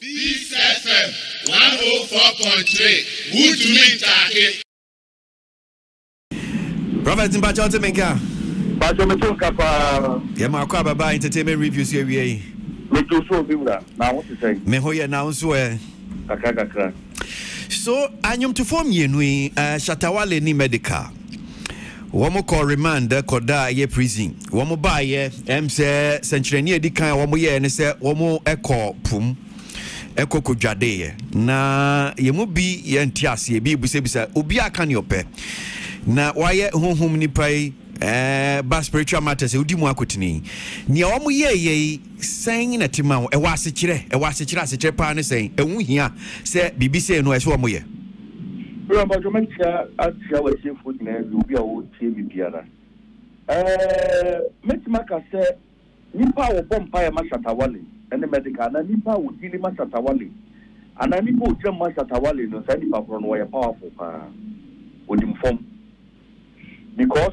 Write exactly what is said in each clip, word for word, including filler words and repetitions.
Peace F M one oh four point three. Good to meet you. Prophet Timbacho Temenka. Bacho Metunka pa. Yema kwa baba entertainment reviews here we. Metuso bimla. Na won se. Mehoye na unso eh. Kaka kaka. So anyum to form yenui uh, Shatawale ni medical. Womo call remand koda ye prison. Womo ba ye em se century edi kan womo ye ne se womo echo pum. Eko kujadeye na yemubi yentiasi yebi buse buse ubi akani ope na waye hum ni pay eh bas spiritual matters udi mu akotini ni omu ye ye sen na timawo e wase kire e wase kire asekire pa ne sen ehun hia se bibise no eso omu ye bro ba jomentia atia wa se food na ubi a wo tie bibiara eh metima ka se ni pa wo bompa ya Shatawale and the medical and nipa will deal with Shatawale. And I nipa will jump Shatawale no send nipa from where powerful uh would inform. Because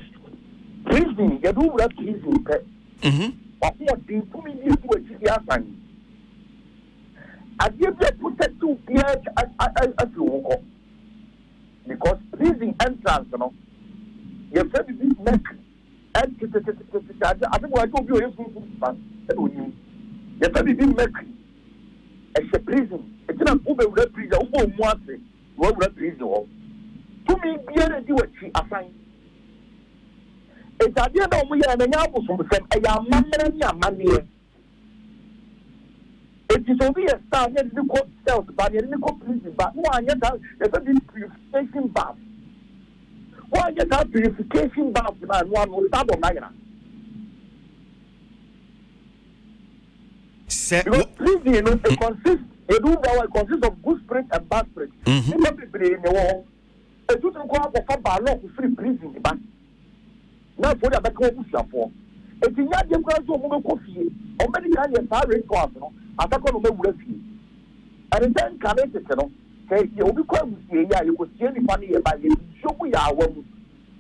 prison, you do that prison, okay? But what they do is to a T V. I give that protect to P H as you walk. Because prison entrance, you know. You have to be neck and I think I told you a food. You can't even make a prison. It's not over the prison, over one thing, over the prison. To me, we are what she assigned. It's a dear no way and a yamble from the same. It is only a star that you got cells, but you're in the prison, but why you're not a purification bath? Why you're not purification bath? One will start on Naira. Because prison, you know, it consists, it consists of good spirit and bad spirit. You know, people in the world, they do not go out for a lot of free prison. Now, for the back of the for. If you have your grass over coffee, or many kind of pirate cars, I don't know where you are. And then, can I say, you will come here, you will see any money by you. Show me our own.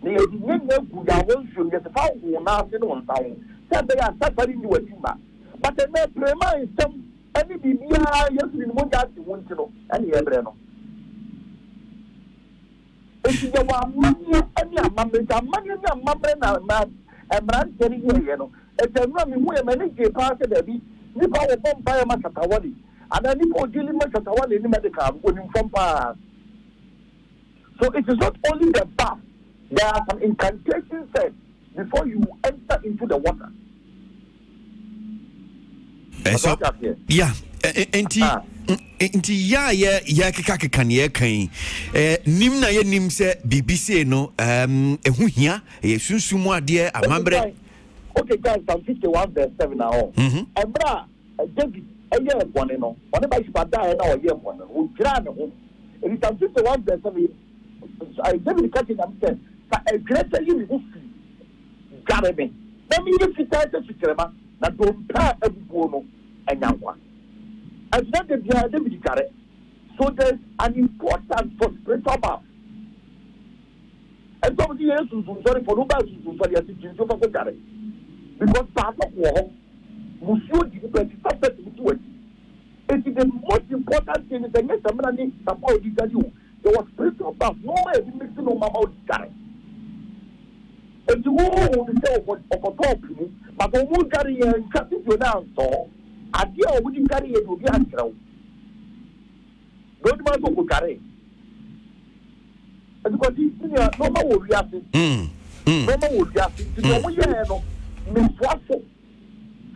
They are the found one after one time. Said they are suffering you a timber. But the next prema is some any B B I yes in Monjas won't know any Ebreno. If there were money and a mamma, money and a mamma and man telling you, you know, if there were many gay parts of the beach, you buy a bomb by a Shatawale, and then you go dealing with Shatawale in the medical when you come past. So it is not only the bath, there are some incantations said before you enter into the water. So, yeah, enti enti ya ya ya keka keka ni ya kain nim na ya nim se B B C no um ehunya esunsumu ade amambre. Okay guys, I'm fifty-one verse seven now. Ebra David eye ebone no one ba shiba da na oye ebone o jira ne ho in fifty-one verse seven I David catch it am ten sa e greater you go free garebe na mi ni fita se sukrema na do pa ebugo no. And then they are the so there's an importance for spiritual bath. And somebody else is sorry for nobody to sorry as you for the because part of war, Monsieur it. It is the most important thing is the next time support you that you there was spiritual bath. No one makes no mama carry. And you won't say of a top, but the moon carry and cut it your down so. At the end, we carry it to be a crown. Don't want to carry. And because no more will be asking. No more will be asking. No more will be asking.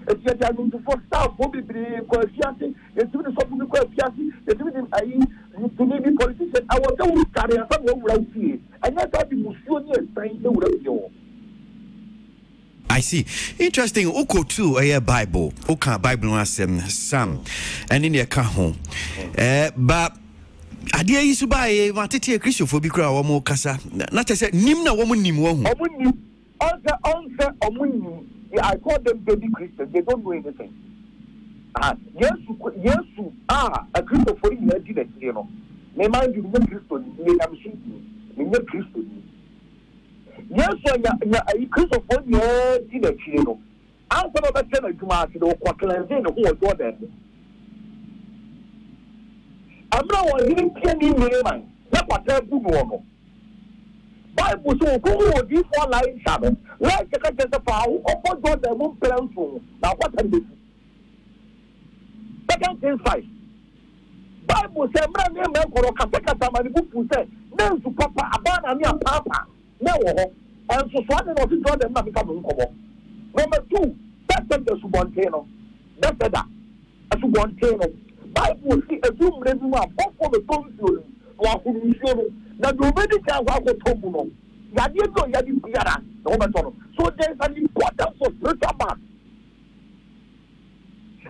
If you are going to force out, probably be asking. If you are going to be asking, if you are going to be politician, I will tell you carry a problem will see. And that's how the Muslims find the real. I see. Interesting. Oko too a Bible. Oka Bible as Sam. And in your car home. Eh, but idea is to buy a matete Christophobic or more cassa. Not as a Nimna woman Nim woman. Answer, answer, or Munni. I call them baby Christians. They don't do anything. Ah, yes, yes, ah, a Christopher in the United States. May mind you, no Christian, may I'm shooting, may no Christian. Yes, so you Christopher, yeah, did a chino. Answer of a channel to Martin or Quacklazin or Jordan. I'm not even telling me, not what I do normal. Bible, so who would be for life, Sabbath? Like the catch of power, or what God they won't plan for. Now, what can this? Second thing, five. Bible said, brand new man for a Kataka, my book, who said, no, to Papa, Abana, Papa, no, and so one of the children have become number two. That's the Subontano. That's that. A Subontano. Bible, see, a doom, everyone, both for the consul, while who is that you already tell what the Tomuno. Yadiko Yadikara, the Homatono. So there's an importance of spiritual man.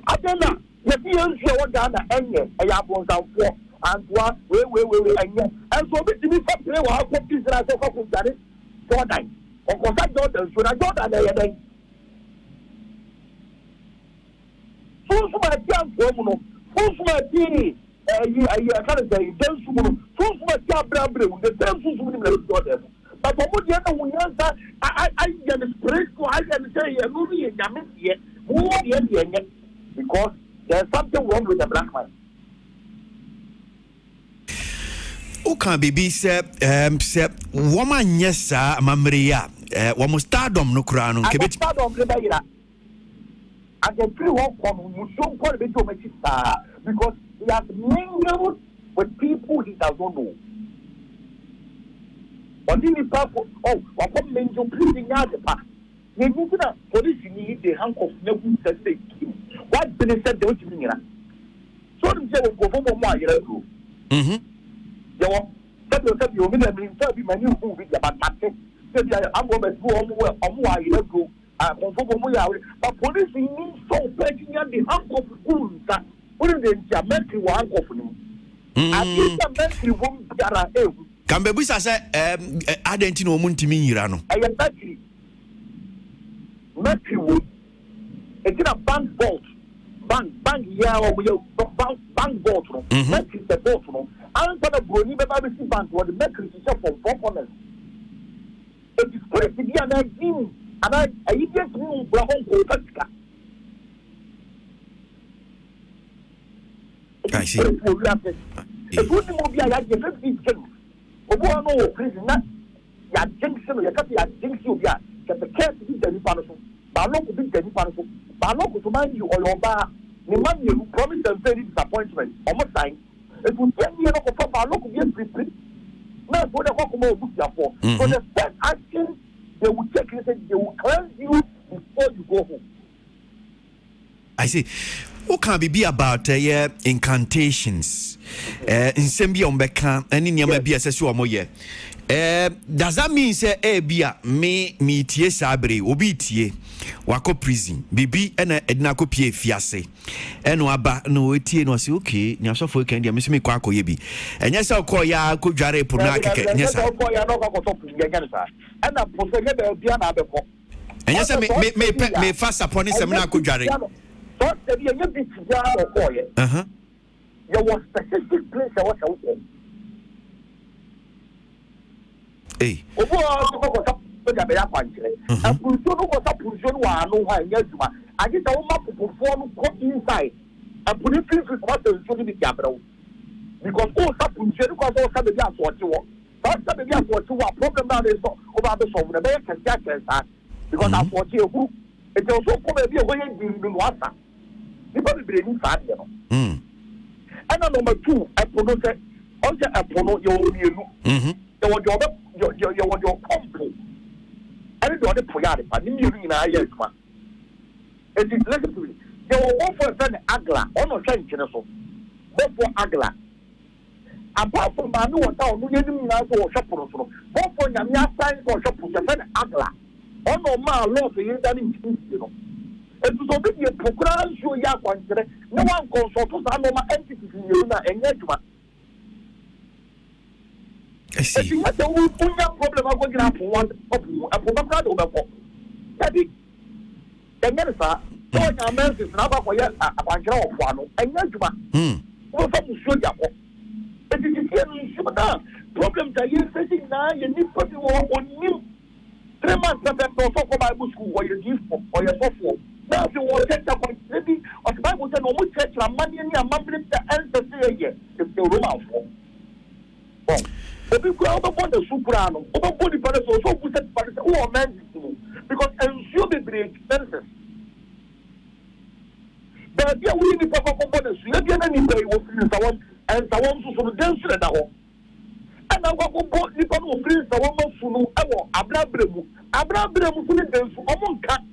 Adela, the P N C Dana, and yet, I have one down for, and one, way, way, way, and yet. And so we did not play what is the other of that. So I, of course, I don't, and so I don't, and I had. Who's my young woman? Who's my dear? I can't say, don't you? Who's my cabra? The terms of them. But what the other one answer, I get a spirit, so I can say a movie and damage yet. Who are the end? Because there's something wrong with the black man. Who can be said, um, said, woman, yes, sir, Mamria, one must stardom no crown on Quebec. And the three won't come, you don't call it to make it star because. He has mingled with people he does not know. But in the past, oh, what come mingle pleasing the past? They need to police need the hand of no good sense. What did they say they were doing? So they will go for more years ago. Mhm. They were that they said you mean them himself be many who with about that. They are I'm going to go on on more years ago. I go for more years. But police need so pleasing the hand of good. Kambebusa said, I didn't know Muntimi Rano. I am Matthew. Matthew, it's in a bank vault. Bank, bank, yeah, we bank vault. Matthew is the vault. I'm going to believe about the bank where the metric is for performance. It is crazy, and I do, and I just move for home for Patrick. I see. If you have a so the first action they will take and they will cleanse you before you go home. I see. What can be about uh, yeah, incantations? Uh, in Sembi on Bekan, and in Yamabia Sessua Moye. Does that mean, say, Ebia, me, me, T. Sabri, Obitie, Wako prison, Bibi, and Edna Copie Fiasse, and Waba, no, Etienne was okay, Nasofu can, Miss Mikwako Yebi, and yes, I'll call ya, Kujare Punaka, yes, I'll call ya, and I'll forget the Diana. And yes, I may fast upon his seminar Kujare. What the young uh-huh. There was specific place I was out there. Hey, I was up to the Belapanche. I was up to Joan. I get a map to perform inside. I put it in the capital because all up to Joan was all some of the answer to what. That's the idea for two problem now is over the sovereign American taxes because I thought you who. It also come be away in the water. You probably bring fat, you know. And number two, I pronounce it. Also, I pronounce your you want your your your your company. I don't want to put out it, but you in our years, man. It is listen to me. They will offer an agla, on a change, so. Both for agla. Apart from Manu or town, we didn't know or shop or so. Both for Yamia signs or shop with an agla. On no man lost the internet, you know. It was already a program show yak one today. No one consults anoma entities in Yuna and Yetman. I see. If you have a problem, I'm going to have one of you. I put a card over. That is the minister. Don't you mention another for your Abanjo of one and Yetman? What's up to show you? It is the same problem that you're facing now. You need to be on you. Three months of them for Bible school or your gift or your software. Now, if you want to take up on the Bible, then we check your money and your monthly ancestry. If because ensure the expenses. But we need to components. You have and someone and I will go to the woman who Abrabremu, Abrabremu, who among cats.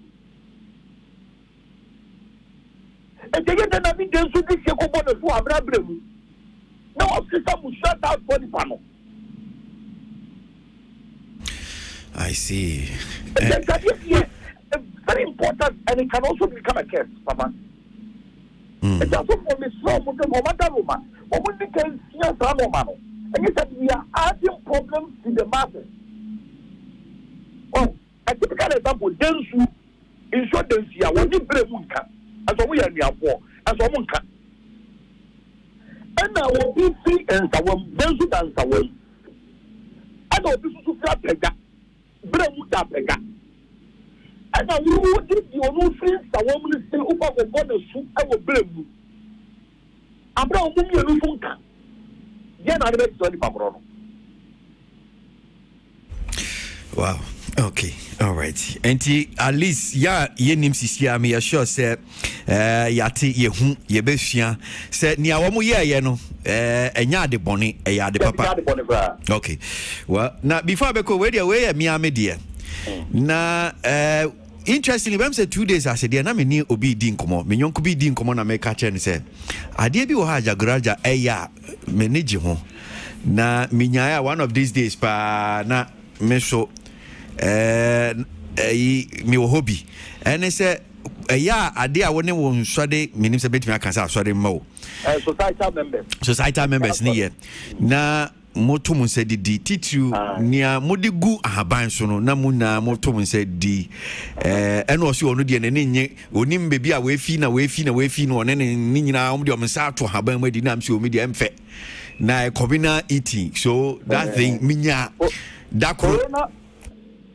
And they get another dance with the component for Abrabremu. Now, system will shut out for the panel. I see. And that is yes, very important, and it can also become a case, Papa. It's also for me, so much of Mamata Roma, or when they can see us, Ramomano. And you said we are adding problems to the masses. Oh, a typical example, Densu, insurance here, when you play Munka, as a we are near war, as a Munka. And now we see and Sawam, Densu and Sawam. I know this is to flap like that, Bremuta Pega. And I will give you no friends, I will still over for the soup, I will blame you. I'm not going to be a Funka. Wow. Okay. All right. And at least ya ye nim sisia me sure say eh yate ye hu ye besua say ni awomo ye ye no eh enya ade bone e ya ade papa. Okay. Well, now before I go where there where me am there. Na eh interestingly, when I said two days, I said, "Dear, na me ni obi di nkomo. Me nyonko bi di nkomo na me catch and say, Ade bi wo ha jagraja eya me ni ji ho. Na me nyaa one of these days pa na me so eh me wo hobby. And I said, eya ade a woni wo nsode me nim se betimi aka say asode mmo. Eh societal members. Societal members ni ye. Na motum said the titru near Modigu Habanson, Namuna, Motum said the and also on the Nene, Unim baby away fin away fin away fin on any Nina Omdi Omsa to Haban with the Namsu media and Fet. Now, Covina eating. So that thing, Minya, that Corona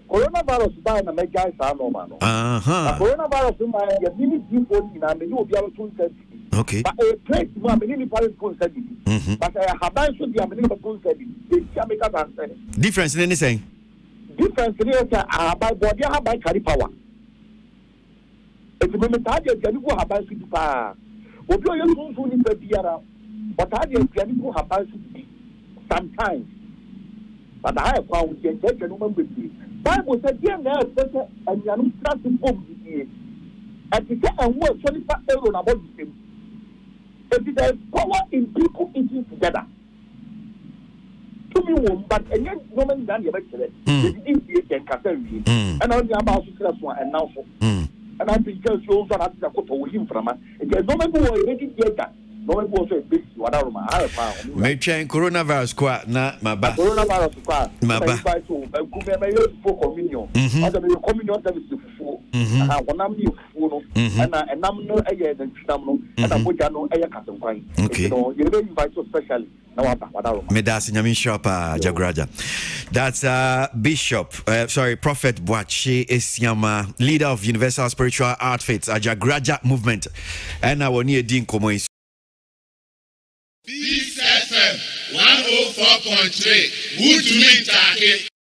coronavirus by the guys are normal. Uh huh. Coronavirus in my mini people and you will be able to. Okay. But a place where many people but I have not shown the many people concerned. Difference in anything? Difference in anything. I have by body, I have by carry power. If you remember, I did not have by shoot power. We play a long shoot in the theater, but I did not have by shoot sometimes. But I have found the church and women with me. Bible said, "Dear, now better and you are not starting home." And he said, "And what? Twenty-five euro about the same." There is power in people eating together. To me, one, but and yet, no man done your lecture. And only about success one and now for. And I think because you also have to go him from us. And there's no man who already did that. No one was a big one out of my house. May change coronavirus quite not my back. Coronavirus quite my back. I could be a full communion. Other communion services for. And I want to be full. And I'm no air than Chinaman. And I'm going to know air custom wine. Okay. You don't invite so specially. That's uh, Bishop, uh, sorry, Prophet Boache Esiama, leader of Universal Spiritual Outfits, a Jagraja movement. And I will need Dean Komois. Peace F M one oh four point three. Would you mean Taki?